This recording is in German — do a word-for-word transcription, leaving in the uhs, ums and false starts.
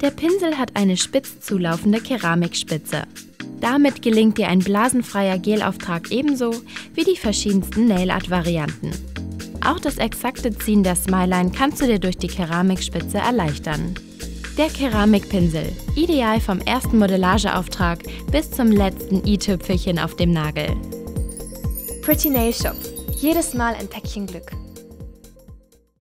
Der Pinsel hat eine spitz zulaufende Keramikspitze. Damit gelingt dir ein blasenfreier Gelauftrag ebenso wie die verschiedensten Nail Art-Varianten. Auch das exakte Ziehen der Smileline kannst du dir durch die Keramikspitze erleichtern. Der Keramikpinsel, ideal vom ersten Modellageauftrag bis zum letzten i-Tüpfelchen auf dem Nagel. Pretty Nail Shop, jedes Mal ein Päckchen Glück.